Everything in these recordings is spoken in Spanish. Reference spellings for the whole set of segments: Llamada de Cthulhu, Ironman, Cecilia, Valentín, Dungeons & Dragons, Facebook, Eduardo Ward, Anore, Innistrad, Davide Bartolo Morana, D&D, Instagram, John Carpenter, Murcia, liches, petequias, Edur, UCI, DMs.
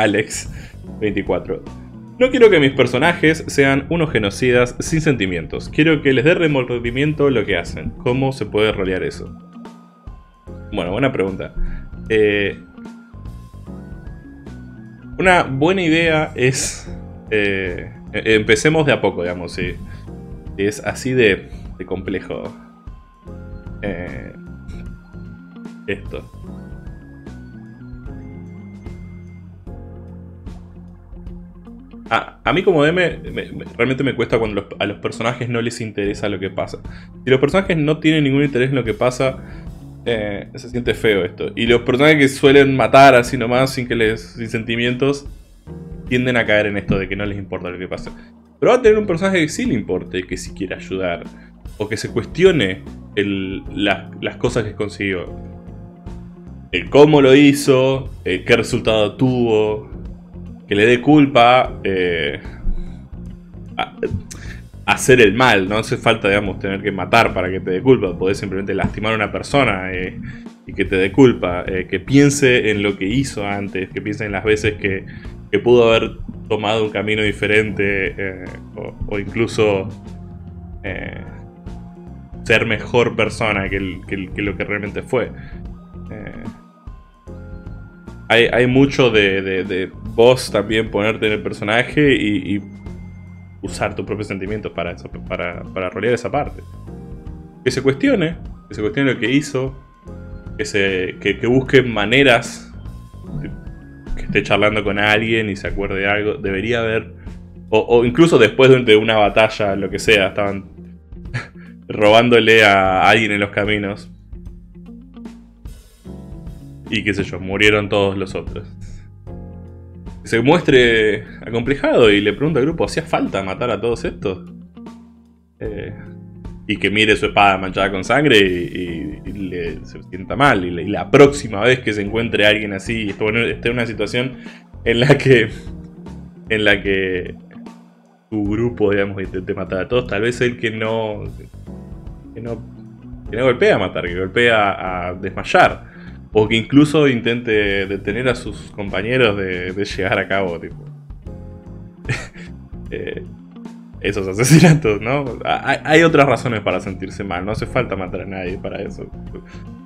Alex24. No quiero que mis personajes sean unos genocidas sin sentimientos. Quiero que les dé remordimiento lo que hacen. ¿Cómo se puede rolear eso? Bueno, buena pregunta. Una buena idea es... empecemos de a poco, digamos, sí. Es así de complejo. Esto. A mí como DM realmente me cuesta cuando a los personajes no les interesa lo que pasa. Si los personajes no tienen ningún interés en lo que pasa, se siente feo esto. Y los personajes que suelen matar así nomás, sin sentimientos, tienden a caer en esto de que no les importa lo que pasa. Pero va a tener un personaje que sí le importe, que sí quiera ayudar, o que se cuestione las cosas que consiguió. El cómo lo hizo, qué resultado tuvo, que le dé culpa a hacer el mal. No hace falta, digamos, tener que matar para que te dé culpa. Podés simplemente lastimar a una persona y que te dé culpa. Que piense en lo que hizo antes, que piense en las veces que pudo haber tomado un camino diferente o incluso ser mejor persona que lo que realmente fue. Hay mucho de vos también ponerte en el personaje y usar tus propios sentimientos para rolear esa parte. Que se cuestione lo que hizo, que busque maneras, que esté charlando con alguien y se acuerde de algo. Debería haber, o incluso después de una batalla, lo que sea, estaban robándole a alguien en los caminos. Y qué sé yo, murieron todos los otros. Se muestre acomplejado y le pregunta al grupo, ¿hacía falta matar a todos estos? Y que mire su espada manchada con sangre y se sienta mal. Y la próxima vez que se encuentre alguien así y esté en una situación en la que tu grupo, digamos, intente matar a todos, tal vez el que no golpea a matar, que golpea a desmayar. O que incluso intente detener a sus compañeros de llegar a cabo, tipo. Esos asesinatos, ¿no? Hay otras razones para sentirse mal, no hace falta matar a nadie para eso.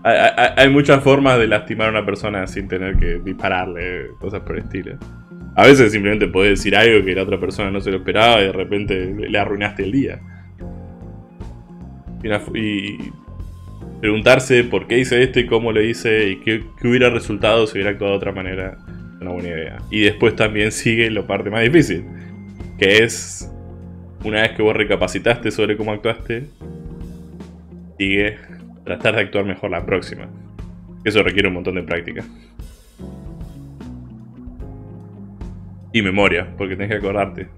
Hay muchas formas de lastimar a una persona sin tener que dispararle, cosas por el estilo. A veces simplemente podés decir algo que la otra persona no se lo esperaba y de repente le arruinaste el día. Y preguntarse por qué hice esto y cómo lo hice y qué hubiera resultado si hubiera actuado de otra manera, es una buena idea. Y después también sigue la parte más difícil, que es, una vez que vos recapacitaste sobre cómo actuaste, sigue tratar de actuar mejor la próxima. Eso requiere un montón de práctica. Y memoria, porque tenés que acordarte.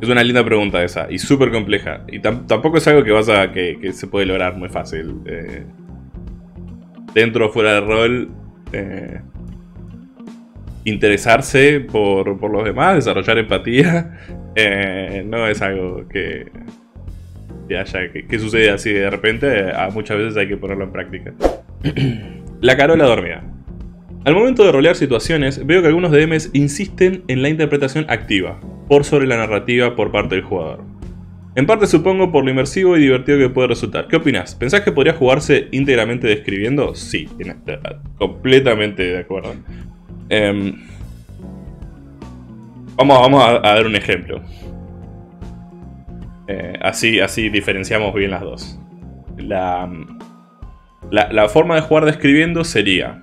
Es una linda pregunta esa, y súper compleja. Y tampoco es algo que que se puede lograr muy fácil. Dentro o fuera de rol, interesarse por los demás, desarrollar empatía, no es algo que sucede así de repente. Muchas veces hay que ponerlo en práctica. La Carola dormida. Al momento de rolear situaciones, veo que algunos DMs insisten en la interpretación activa, por sobre la narrativa por parte del jugador. En parte supongo por lo inmersivo y divertido que puede resultar. ¿Qué opinás? ¿Pensás que podría jugarse íntegramente describiendo? Sí, completamente de acuerdo. Vamos a dar un ejemplo. Así diferenciamos bien las dos. La forma de jugar describiendo sería...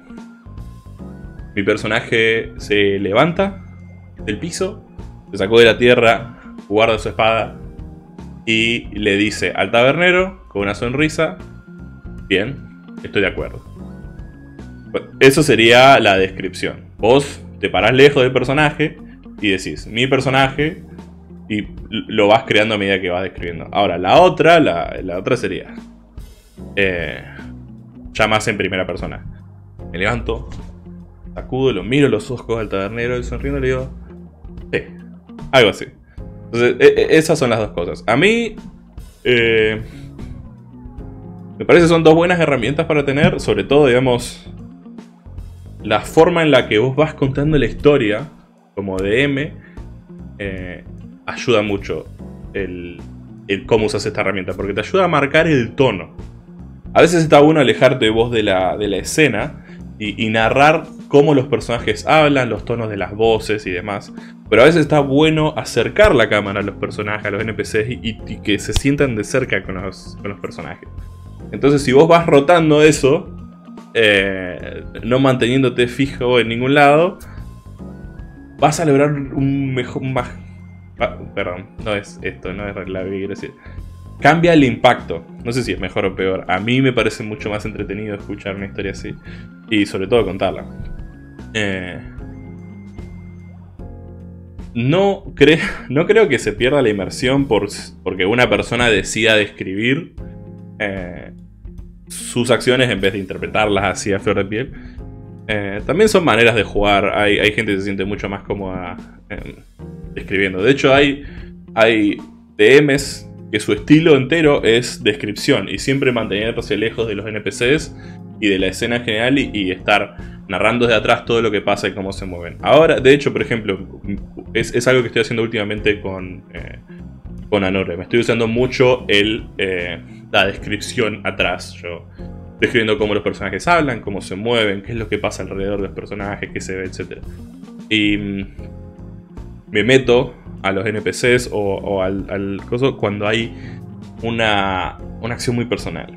Mi personaje se levanta del piso, se sacó de la tierra, guarda su espada y le dice al tabernero con una sonrisa: bien, estoy de acuerdo. Eso sería la descripción. Vos te parás lejos del personaje y decís mi personaje y lo vas creando a medida que vas describiendo. Ahora la otra sería ya más en primera persona. Me levanto, sacudo, lo miro los ojos al tabernero y sonriendo le digo: sí, algo así. Entonces, esas son las dos cosas. A mí Me parece que son dos buenas herramientas para tener. Sobre todo, digamos, la forma en la que vos vas contando la historia como DM ayuda mucho el cómo usas esta herramienta, porque te ayuda a marcar el tono. A veces está bueno alejarte vos de la escena y narrar cómo los personajes hablan, los tonos de las voces y demás. Pero a veces está bueno acercar la cámara a los personajes, a los NPCs, y que se sientan de cerca con los personajes. Entonces si vos vas rotando eso, no manteniéndote fijo en ningún lado, vas a lograr un mejor... perdón, no es esto, no es la que quiero decir. Cambia el impacto. No sé si es mejor o peor. A mí me parece mucho más entretenido escuchar una historia así. Y sobre todo contarla. No creo que se pierda la inmersión porque una persona decida describir sus acciones en vez de interpretarlas así a flor de piel. También son maneras de jugar. Hay gente que se siente mucho más cómoda describiendo. De hecho, hay DMs que su estilo entero es descripción y siempre mantenerse lejos de los NPCs y de la escena en general y estar narrando desde atrás todo lo que pasa y cómo se mueven. Ahora, de hecho, por ejemplo, es algo que estoy haciendo últimamente con Anore. Me estoy usando mucho la descripción atrás. Yo describiendo cómo los personajes hablan, cómo se mueven, qué es lo que pasa alrededor de los personajes, qué se ve, etc. Y me meto a los NPCs o al coso cuando hay una acción muy personal.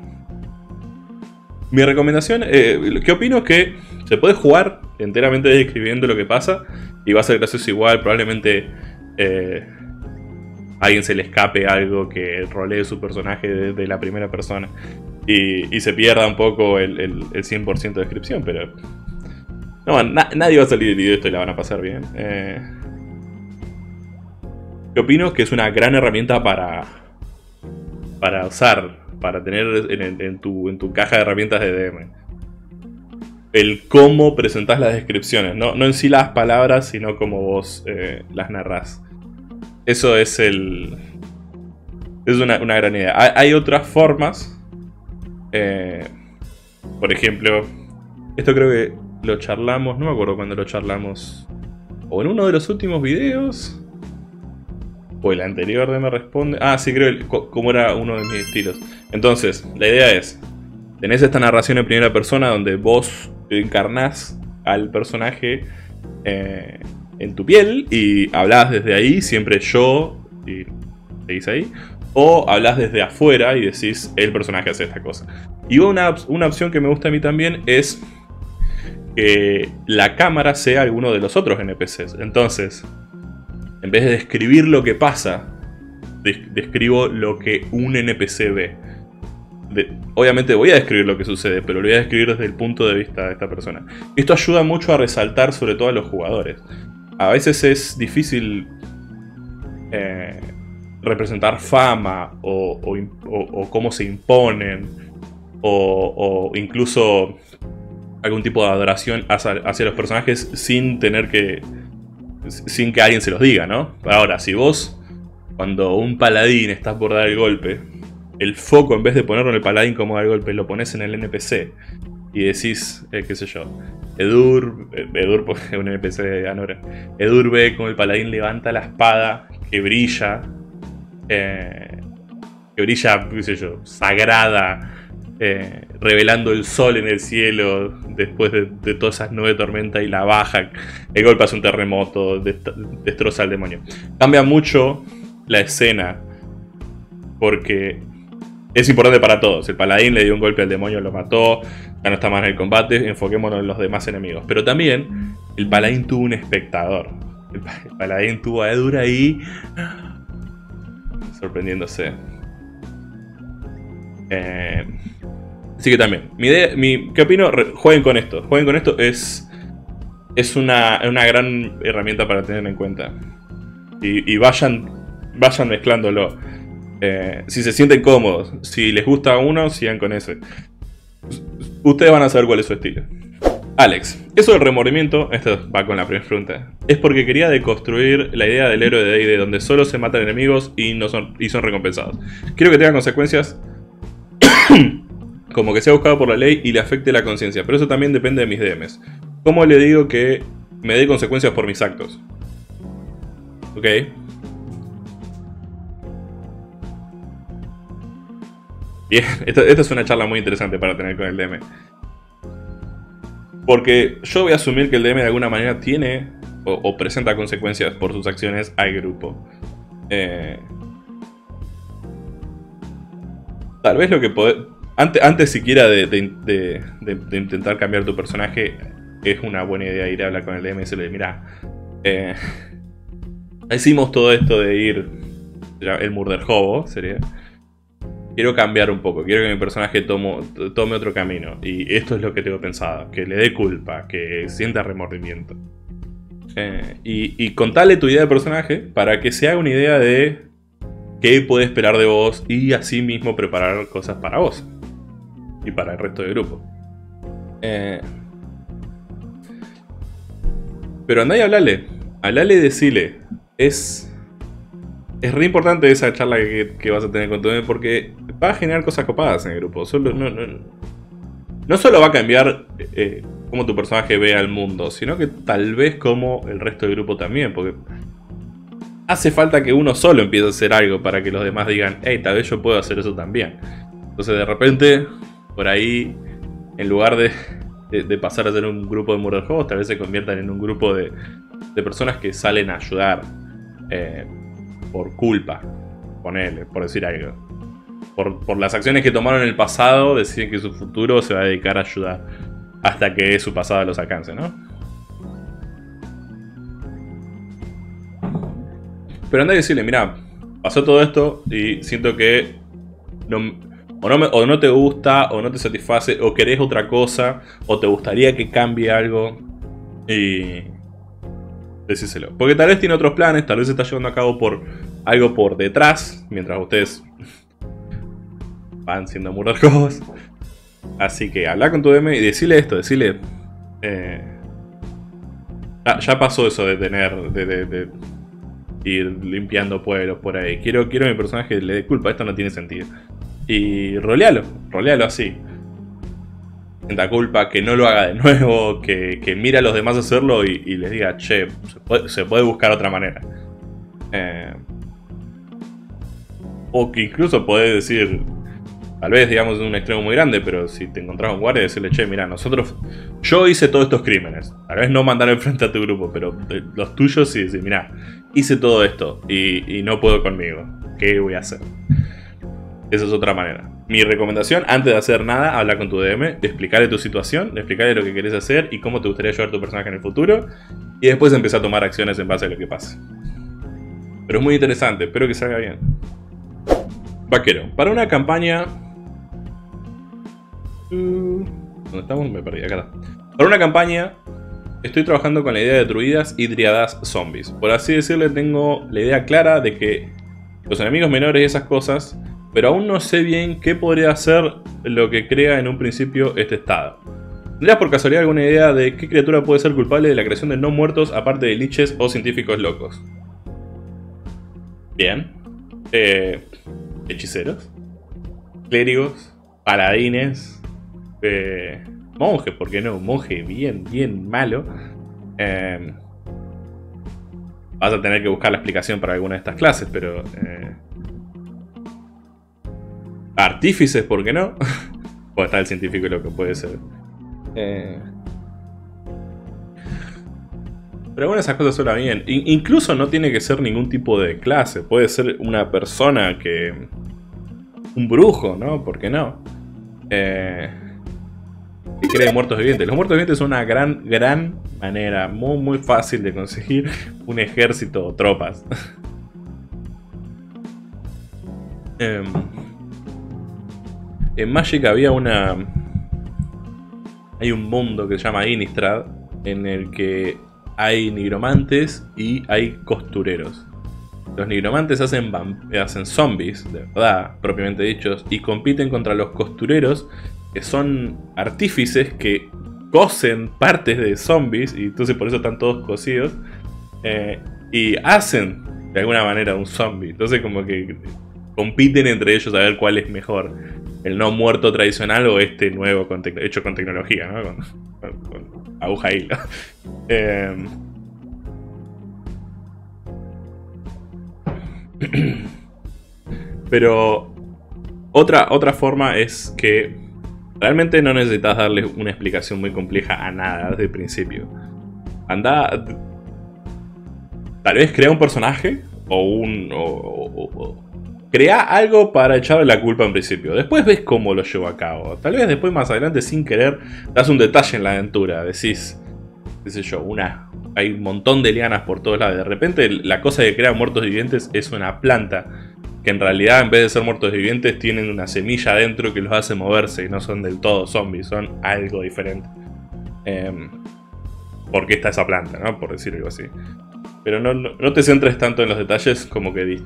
Mi recomendación, que opino que se puede jugar enteramente describiendo lo que pasa y va a ser gracioso igual. Probablemente a alguien se le escape algo que rolee su personaje de la primera persona y se pierda un poco el 100% de descripción, pero no, nadie va a salir de esto y la van a pasar bien. Yo opino que es una gran herramienta para usar, para tener en tu caja de herramientas de DM. El cómo presentás las descripciones, no en sí las palabras, sino cómo vos las narrás. Eso es una gran idea. Hay otras formas. Por ejemplo, esto creo que lo charlamos, no me acuerdo cuándo lo charlamos, o en uno de los últimos videos... o el anterior de Me Responde. Ah, sí, creo como era uno de mis estilos. Entonces, la idea es: tenés esta narración en primera persona donde vos encarnás al personaje en tu piel y hablás desde ahí, siempre yo, y seguís ahí. O hablás desde afuera y decís: el personaje hace esta cosa. Y una opción que me gusta a mí también es que la cámara sea alguno de los otros NPCs. Entonces, en vez de describir lo que pasa, describo lo que un NPC ve. Obviamente voy a describir lo que sucede, pero lo voy a describir desde el punto de vista de esta persona. Esto ayuda mucho a resaltar sobre todo a los jugadores. A veces es difícil representar fama o cómo se imponen o incluso algún tipo de adoración hacia los personajes sin que alguien se los diga, ¿no? Ahora, si vos, cuando un paladín estás por dar el golpe, el foco, en vez de ponerlo en el paladín como da el golpe, lo pones en el NPC y decís, qué sé yo, Edur, porque es un NPC de Anora. Edur ve como el paladín levanta la espada que brilla, qué sé yo, sagrada, revelando el sol en el cielo después de todas esas nubes de tormenta, y la baja, el golpe hace un terremoto, destroza al demonio. Cambia mucho la escena porque es importante para todos. El paladín le dio un golpe al demonio, lo mató, ya no está más en el combate, enfoquémonos en los demás enemigos. Pero también el paladín tuvo un espectador. El paladín tuvo a Edur ahí sorprendiéndose. Así que también, ¿qué opino? Jueguen con esto. Jueguen con esto es una gran herramienta para tener en cuenta. Y vayan mezclándolo. Si se sienten cómodos, si les gusta uno, sigan con ese. Ustedes van a saber cuál es su estilo. Alex, eso del remordimiento, esto va con la primera pregunta, es porque quería deconstruir la idea del héroe de D&D donde solo se matan enemigos y no son, y son recompensados. Quiero que tenga consecuencias como que sea buscado por la ley y le afecte la conciencia, pero eso también depende de mis DMs. ¿Cómo le digo que me dé consecuencias por mis actos? Ok. Bien, esta es una charla muy interesante para tener con el DM. Porque yo voy a asumir que el DM de alguna manera tiene o presenta consecuencias por sus acciones al grupo. Tal vez lo que antes siquiera de intentar cambiar tu personaje, es una buena idea ir a hablar con el DM y decirle: mirá, hicimos todo esto de ir el murder hobo, sería. Quiero cambiar un poco, quiero que mi personaje tome otro camino. Y esto es lo que tengo pensado, que le dé culpa, que sienta remordimiento. Y contale tu idea de personaje para que se haga una idea de qué puede esperar de vos y así mismo preparar cosas para vos y para el resto del grupo. Pero andá y hablale y decile. Es re importante esa charla que vas a tener con tu DM porque va a generar cosas copadas en el grupo. No solo va a cambiar cómo tu personaje ve al mundo, sino que tal vez como el resto del grupo también. Porque hace falta que uno solo empiece a hacer algo para que los demás digan: hey, tal vez yo puedo hacer eso también. Entonces de repente, por ahí, en lugar de pasar a ser un grupo de murder hobos, tal vez se conviertan en un grupo de personas que salen a ayudar. Por culpa, ponele, por decir algo. Por las acciones que tomaron en el pasado, deciden que su futuro se va a dedicar a ayudar hasta que su pasado los alcance, ¿no? Pero anda y decirle: mirá, pasó todo esto y siento que no te gusta, o no te satisface, o querés otra cosa, o te gustaría que cambie algo. Y decíselo. Porque tal vez tiene otros planes, tal vez se está llevando a cabo por algo por detrás, mientras ustedes van siendo murdercos. Así que habla con tu DM y decile esto, decile: ya pasó eso de tener de ir limpiando pueblos por ahí. Quiero que mi personaje le dé culpa, esto no tiene sentido. Y rolealo así. Sienta culpa, que no lo haga de nuevo, que mire a los demás hacerlo y les diga: che, se puede buscar otra manera. O que incluso podés decir, tal vez digamos en un extremo muy grande, pero si te encontrás un guardia, decirle: che, mira, yo hice todos estos crímenes. Tal vez no mandar enfrente a tu grupo, pero los tuyos sí decir: mira, hice todo esto y no puedo conmigo. ¿Qué voy a hacer? Esa es otra manera. Mi recomendación, antes de hacer nada, habla con tu DM, explicarle tu situación, explicarle lo que querés hacer y cómo te gustaría llevar tu personaje en el futuro. Y después empieza a tomar acciones en base a lo que pase. Pero es muy interesante, espero que salga bien. Vaquero, para una campaña... ¿Dónde estamos? Me perdí, acá está. Para una campaña, estoy trabajando con la idea de druidas y driadas zombies. Por así decirle, tengo la idea clara de que los enemigos menores y esas cosas... Pero aún no sé bien qué podría ser lo que crea en un principio este estado. ¿Tendrías por casualidad alguna idea de qué criatura puede ser culpable de la creación de no muertos aparte de liches o científicos locos? Bien. Hechiceros. Clérigos. Paladines. Monjes, ¿por qué no? Un monje bien malo. Vas a tener que buscar la explicación para alguna de estas clases, pero... Artífices, ¿por qué no? O está el científico lo que puede ser. Pero bueno, esas cosas suenan bien. Incluso no tiene que ser ningún tipo de clase. Puede ser una persona que... Un brujo, ¿no? ¿Por qué no? Que cree muertos vivientes. Los muertos vivientes son una gran manera. Muy fácil de conseguir un ejército o tropas. En Magic había una... Hay un mundo que se llama Innistrad, en el que hay nigromantes y hay costureros. Los nigromantes hacen zombies, de verdad, propiamente dichos, y compiten contra los costureros, que son artífices que cocen partes de zombies, y entonces por eso están todos cocidos, y hacen de alguna manera un zombie. Entonces como que compiten entre ellos a ver cuál es mejor, el no muerto tradicional o este nuevo con hecho con tecnología, ¿no? Con aguja e hilo. Pero otra forma es que realmente no necesitas darle una explicación muy compleja a nada desde el principio. Anda, tal vez crea un personaje o crea algo para echarle la culpa en principio. Después ves cómo lo llevo a cabo. Tal vez después, más adelante, sin querer, das un detalle en la aventura. Decís, qué sé yo, hay un montón de lianas por todos lados. De repente, la cosa que crea muertos vivientes es una planta. Que en realidad, en vez de ser muertos vivientes, tienen una semilla adentro que los hace moverse. Y no son del todo zombies, son algo diferente. Porque está esa planta, ¿no? Por decir algo así. Pero no te centres tanto en los detalles, como que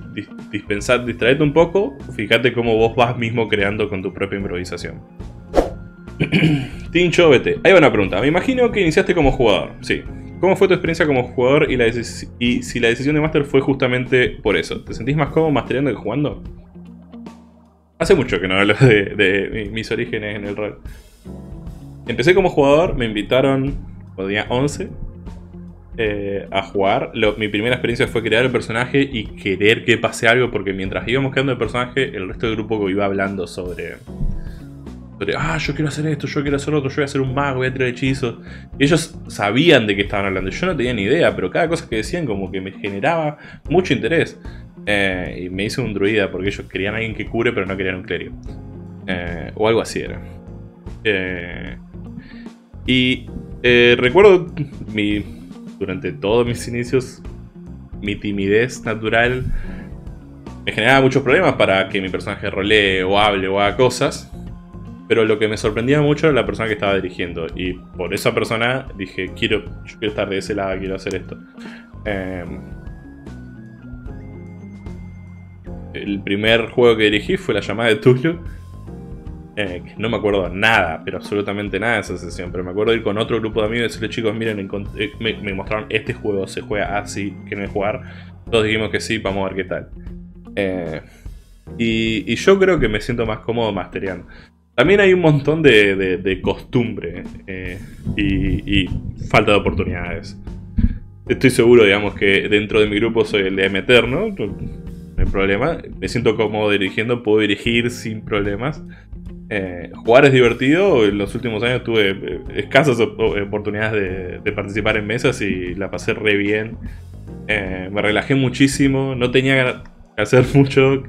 distraete un poco, fíjate cómo vos vas mismo creando con tu propia improvisación. Tincho, vete. Ahí va una pregunta. Me imagino que iniciaste como jugador, sí. ¿Cómo fue tu experiencia como jugador y si la decisión de Master fue justamente por eso? ¿Te sentís más cómodo masterando que jugando? Hace mucho que no hablo de mis orígenes en el rol. Empecé como jugador, me invitaron cuando tenía 11. A jugar. Mi primera experiencia fue crear el personaje y querer que pase algo, porque mientras íbamos creando el personaje, el resto del grupo iba hablando sobre yo quiero hacer esto, yo quiero hacer otro, yo voy a hacer un mago, voy a tirar hechizos. Y ellos sabían de qué estaban hablando, yo no tenía ni idea, pero cada cosa que decían como que me generaba mucho interés. Y me hice un druida porque ellos querían a alguien que cure, pero no querían un clérigo. O algo así era. Recuerdo durante todos mis inicios, mi timidez natural me generaba muchos problemas para que mi personaje rolee o hable o haga cosas. Pero lo que me sorprendía mucho era la persona que estaba dirigiendo. Y por esa persona dije, yo quiero estar de ese lado, quiero hacer esto. El primer juego que dirigí fue La Llamada de Cthulhu. No me acuerdo nada, pero absolutamente nada de esa sesión. Pero me acuerdo de ir con otro grupo de amigos y decirle, chicos, miren, me mostraron este juego, se juega así, ¿quieren jugar? Todos dijimos que sí, vamos a ver qué tal. Y yo creo que me siento más cómodo mastereando. También hay un montón de costumbre y falta de oportunidades. Estoy seguro, digamos, que dentro de mi grupo soy el DM eterno, no hay problema. Me siento cómodo dirigiendo, puedo dirigir sin problemas. Jugar es divertido. En los últimos años tuve escasas oportunidades de participar en mesas y la pasé re bien. Me relajé muchísimo, no tenía que hacer mucho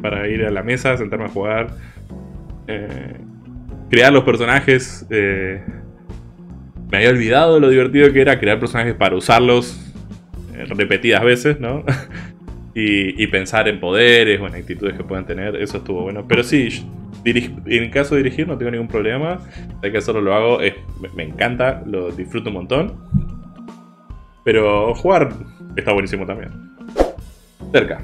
para ir a la mesa, sentarme a jugar, crear los personajes. Me había olvidado lo divertido que era crear personajes para usarlos repetidas veces, ¿no? Y pensar en poderes o en actitudes que puedan tener. Eso estuvo bueno. Pero sí, en el caso de dirigir no tengo ningún problema. Hay que hacerlo, lo hago. Me encanta, lo disfruto un montón. Pero jugar está buenísimo también. Cerca.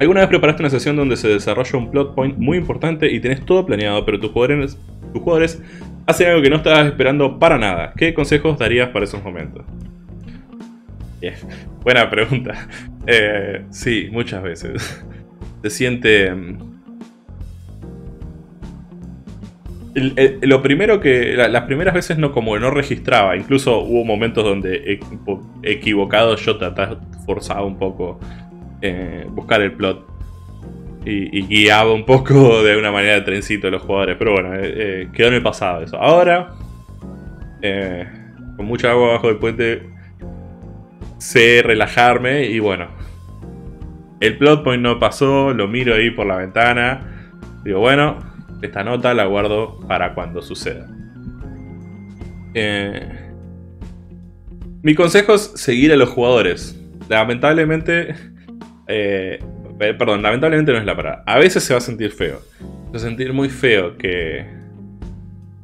¿Alguna vez preparaste una sesión donde se desarrolla un plot point muy importante y tenés todo planeado, pero tus jugadores hacen algo que no estabas esperando para nada? ¿Qué consejos darías para esos momentos? Yeah. Buena pregunta. Sí, muchas veces. Se siente... Lo primero que... Las primeras veces no registraba. Incluso hubo momentos donde equivocado yo forzaba un poco buscar el plot. Y guiaba un poco de una manera de trencito a los jugadores. Pero bueno, quedó en el pasado eso. Ahora, con mucha agua abajo del puente, sé relajarme y bueno, el plot point no pasó, lo miro ahí por la ventana, digo bueno, esta nota la guardo para cuando suceda. Mi consejo es seguir a los jugadores. Lamentablemente, perdón, lamentablemente no es la palabra, a veces se va a sentir feo. Se va a sentir muy feo que...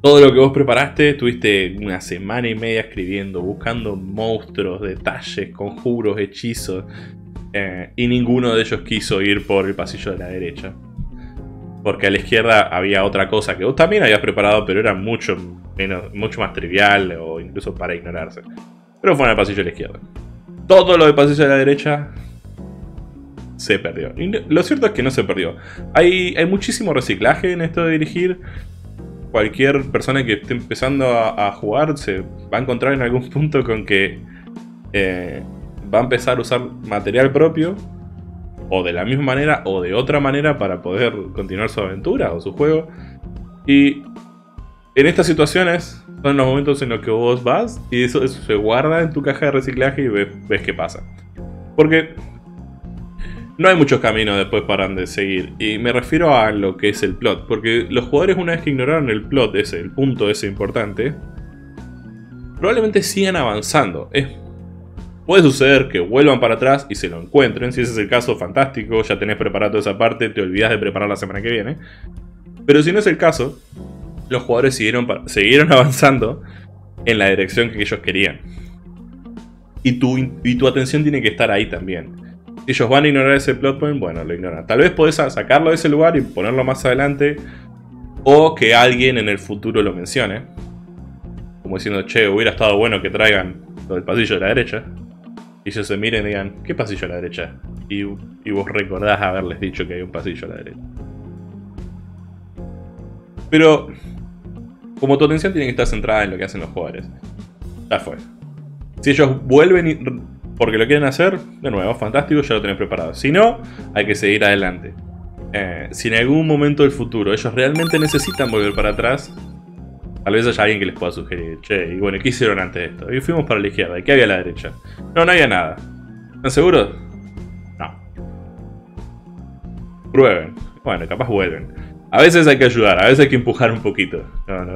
Todo lo que vos preparaste, tuviste una semana y media escribiendo, buscando monstruos, detalles, conjuros, hechizos, y ninguno de ellos quiso ir por el pasillo de la derecha. porque a la izquierda había otra cosa que vos también habías preparado, pero era mucho más trivial o incluso para ignorarse. Pero fue en el pasillo de la izquierda. Todo lo del pasillo de la derecha se perdió. Y lo cierto es que no se perdió. Hay muchísimo reciclaje en esto de dirigir. Cualquier persona que esté empezando a jugar se va a encontrar en algún punto con que va a empezar a usar material propio, o de la misma manera o de otra manera, para poder continuar su aventura o su juego. Y en estas situaciones son los momentos en los que vos vas y eso se guarda en tu caja de reciclaje y ves qué pasa, porque no hay muchos caminos después para donde seguir. Y me refiero a lo que es el plot, porque los jugadores, una vez que ignoraron el plot ese, el punto ese importante, probablemente sigan avanzando. Puede suceder que vuelvan para atrás y se lo encuentren. Si ese es el caso, fantástico, ya tenés preparado toda esa parte, te olvidás de preparar la semana que viene. Pero si no es el caso, los jugadores siguieron avanzando en la dirección que ellos querían. Y tu atención tiene que estar ahí también. Si ellos van a ignorar ese plot point, bueno, lo ignoran. Tal vez podés sacarlo de ese lugar y ponerlo más adelante, o que alguien en el futuro lo mencione, como diciendo, che, hubiera estado bueno que traigan lo del pasillo de la derecha. Y ellos se miren y digan, ¿qué pasillo a la derecha? Y vos recordás haberles dicho que hay un pasillo a la derecha. Pero como tu atención tiene que estar centrada en lo que hacen los jugadores, ya fue. Si ellos vuelven porque lo quieren hacer, de nuevo, fantástico, ya lo tenés preparado. Si no, hay que seguir adelante. Si en algún momento del futuro ellos realmente necesitan volver para atrás, tal vez haya alguien que les pueda sugerir, che, y bueno, ¿qué hicieron antes de esto? Y fuimos para la izquierda, ¿y qué había a la derecha? No, no había nada. ¿Están seguros? No. Prueben. Bueno, capaz vuelven. A veces hay que ayudar, a veces hay que empujar un poquito.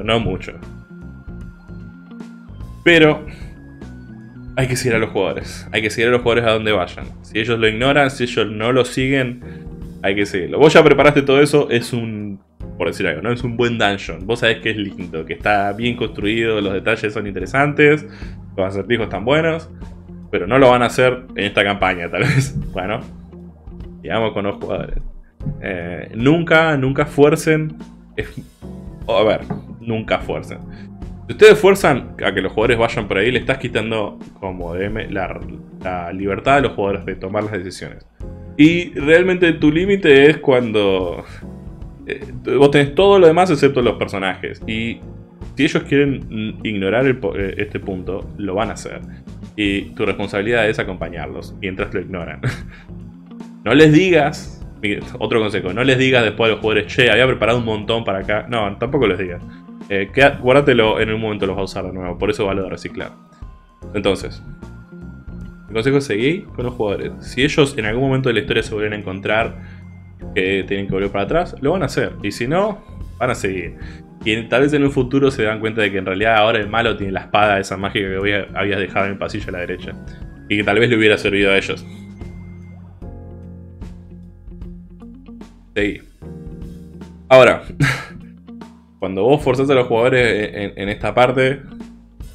No mucho. Pero hay que seguir a los jugadores. Hay que seguir a los jugadores a donde vayan. Si ellos lo ignoran, si ellos no lo siguen, hay que seguirlo. Vos ya preparaste todo eso, es un... por decir algo, ¿no? Es un buen dungeon. Vos sabés que es lindo, que está bien construido, los detalles son interesantes, los acertijos están buenos, pero no lo van a hacer en esta campaña, tal vez. Bueno, digamos con los jugadores. Nunca fuercen. Nunca fuercen. Si ustedes fuerzan a que los jugadores vayan por ahí, le estás quitando como DM la libertad de los jugadores de tomar las decisiones. Y realmente tu límite es cuando... vos tenés todo lo demás excepto los personajes. Y si ellos quieren ignorar este punto, lo van a hacer. Y tu responsabilidad es acompañarlos mientras lo ignoran. No les digas... otro consejo, no les digas después a los jugadores, che, había preparado un montón para acá. No, tampoco les digas. Guárdatelo, en un momento los va a usar de nuevo. Por eso vale reciclar. Entonces, el consejo es seguir con los jugadores. Si ellos en algún momento de la historia se vuelven a encontrar que tienen que volver para atrás, lo van a hacer. Y si no, van a seguir. Y tal vez en un futuro se dan cuenta de que en realidad ahora el malo tiene la espada esa mágica que habías dejado en el pasillo a la derecha, y que tal vez le hubiera servido a ellos. Seguí. Ahora, cuando vos forzás a los jugadores en esta parte,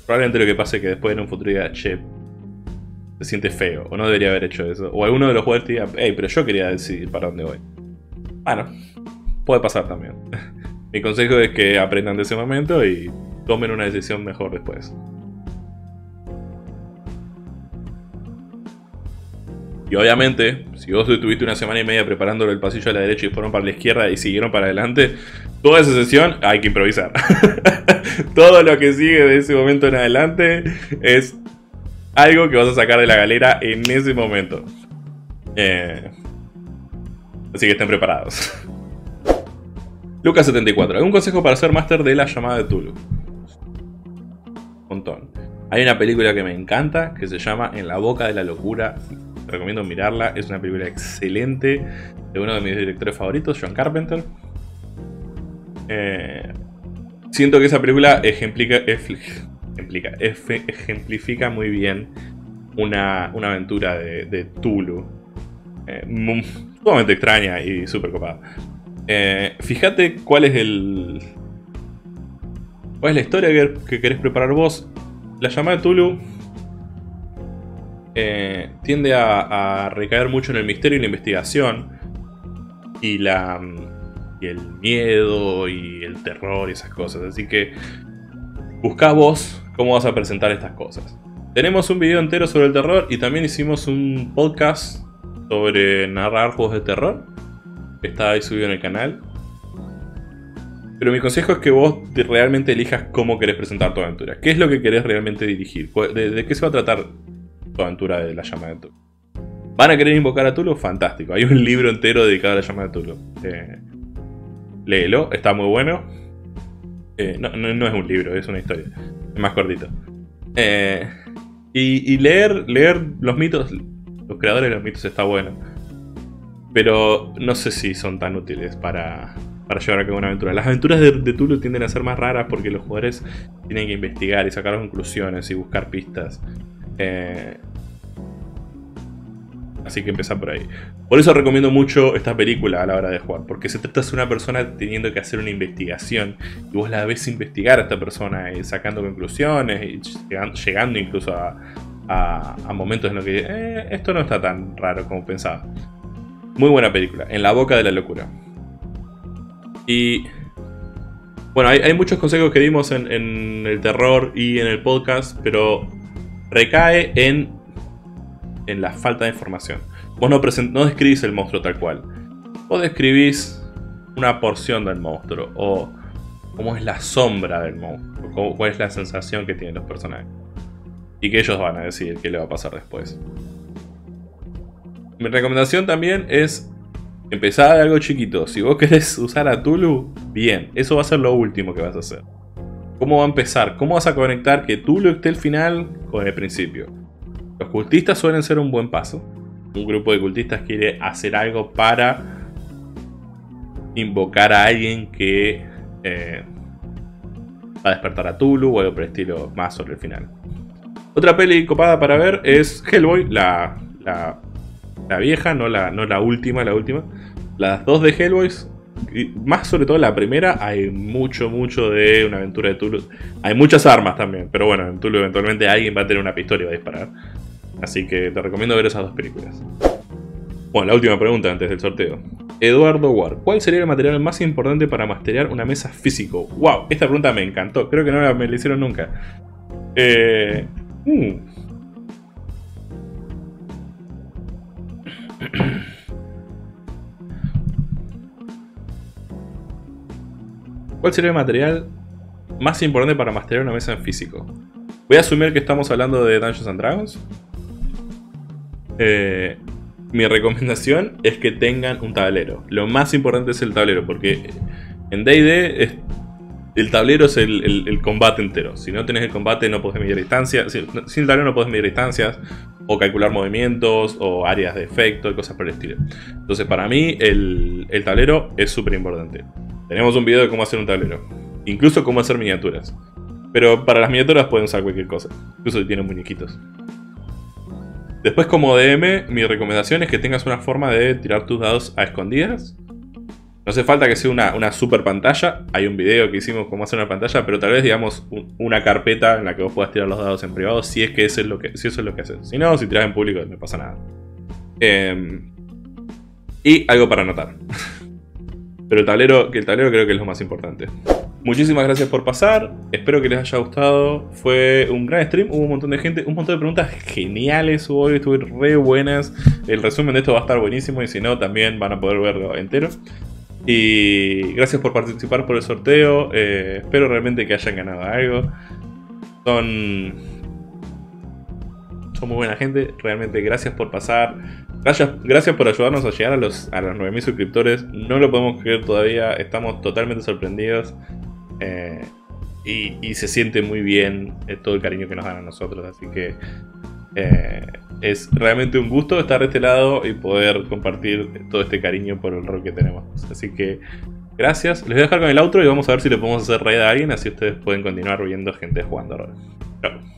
probablemente lo que pase es que después en un futuro diga, che, se siente feo, o no debería haber hecho eso. O alguno de los jugadores te diga, hey, pero yo quería decidir para dónde voy. Bueno, puede pasar también. Mi consejo es que aprendan de ese momento y tomen una decisión mejor después. Y obviamente, si vos estuviste una semana y media preparándolo el pasillo a la derecha y fueron para la izquierda y siguieron para adelante, toda esa sesión hay que improvisar. Todo lo que sigue de ese momento en adelante es... algo que vas a sacar de la galera en ese momento. Así que estén preparados. Lucas 74. ¿Algún consejo para ser máster de La Llamada de Cthulhu? Un montón. Hay una película que me encanta que se llama En la Boca de la Locura. Te recomiendo mirarla. Es una película excelente de uno de mis directores favoritos, John Carpenter. Siento que esa película ejemplifica muy bien una aventura de Cthulhu, sumamente extraña y súper copada. Fíjate cuál es la historia que querés preparar vos. La Llamada de Cthulhu tiende a recaer mucho en el misterio y la investigación, y la y el miedo y el terror y esas cosas. Así que buscá vos cómo vas a presentar estas cosas. Tenemos un video entero sobre el terror y también hicimos un podcast sobre narrar juegos de terror. Está ahí subido en el canal. Pero mi consejo es que vos realmente elijas cómo querés presentar tu aventura. ¿Qué es lo que querés realmente dirigir? ¿De qué se va a tratar tu aventura de la llamada de Cthulhu? ¿Van a querer invocar a Cthulhu? Fantástico. Hay un libro entero dedicado a la llamada de Cthulhu. Léelo, está muy bueno. No es un libro, es una historia. Es más cortito. Leer los mitos, los creadores de los mitos está bueno. Pero no sé si son tan útiles para llevar a cabo una aventura. Las aventuras de Cthulhu tienden a ser más raras porque los jugadores tienen que investigar y sacar conclusiones y buscar pistas. Así que empezá por ahí. Por eso recomiendo mucho esta película a la hora de jugar, porque se trata de una persona teniendo que hacer una investigación y vos la ves investigar a esta persona y sacando conclusiones y llegando incluso a momentos en los que esto no está tan raro como pensaba. Muy buena película, En la boca de la locura. Y bueno, hay muchos consejos que dimos en el terror y en el podcast, pero recae en la falta de información. Vos no describís el monstruo tal cual. Vos describís una porción del monstruo, o cómo es la sombra del monstruo, cuál es la sensación que tienen los personajes, y que ellos van a decidir qué le va a pasar después. Mi recomendación también es empezar de algo chiquito. Si vos querés usar a Cthulhu, bien, eso va a ser lo último que vas a hacer. ¿Cómo va a empezar? ¿Cómo vas a conectar que Cthulhu esté el final con el principio? Los cultistas suelen ser un buen paso. Un grupo de cultistas quiere hacer algo para invocar a alguien que va a despertar a Cthulhu o algo por el estilo, más sobre el final. Otra peli copada para ver es Hellboy, la vieja, no la última. Las dos de Hellboy, más sobre todo la primera, hay mucho de una aventura de Cthulhu. Hay muchas armas también, pero bueno, en Cthulhu eventualmente alguien va a tener una pistola y va a disparar. Así que te recomiendo ver esas dos películas. Bueno, la última pregunta antes del sorteo. Eduardo Ward, ¿cuál sería el material más importante para masterear una mesa físico? ¡Wow! Esta pregunta me encantó, creo que no me la hicieron nunca. ¿Cuál sería el material más importante para masterear una mesa en físico? Voy a asumir que estamos hablando de Dungeons and Dragons. Mi recomendación es que tengan un tablero. Lo más importante es el tablero, porque en D&D el tablero es el combate entero. Si no tenés el combate no podés medir distancias. Sin el tablero no podés medir distancias o calcular movimientos o áreas de efecto y cosas por el estilo. Entonces para mí el tablero es súper importante. Tenemos un video de cómo hacer un tablero, incluso cómo hacer miniaturas. Pero para las miniaturas pueden usar cualquier cosa, incluso si tienen muñequitos. Después, como DM, mi recomendación es que tengas una forma de tirar tus dados a escondidas. No hace falta que sea una super pantalla. Hay un video que hicimos cómo hacer una pantalla, pero tal vez digamos una carpeta en la que vos puedas tirar los dados en privado, si es que eso es lo que, haces. Si no, si tiras en público no pasa nada. Y algo para anotar. Pero el tablero creo que es lo más importante. Muchísimas gracias por pasar. Espero que les haya gustado. Fue un gran stream. Hubo un montón de gente. Un montón de preguntas geniales hubo hoy. Estuvieron re buenas. El resumen de esto va a estar buenísimo. Y si no, también van a poder verlo entero. Y gracias por participar por el sorteo. Espero realmente que hayan ganado algo. Son muy buena gente. Realmente gracias por pasar. Gracias por ayudarnos a llegar a los 9.000 suscriptores. No lo podemos creer todavía. Estamos totalmente sorprendidos. Y se siente muy bien todo el cariño que nos dan a nosotros. Así que es realmente un gusto estar de este lado y poder compartir todo este cariño por el rol que tenemos. Así que gracias. Les voy a dejar con el outro y vamos a ver si le podemos hacer raid a alguien. Así ustedes pueden continuar viendo gente jugando rol. Chao.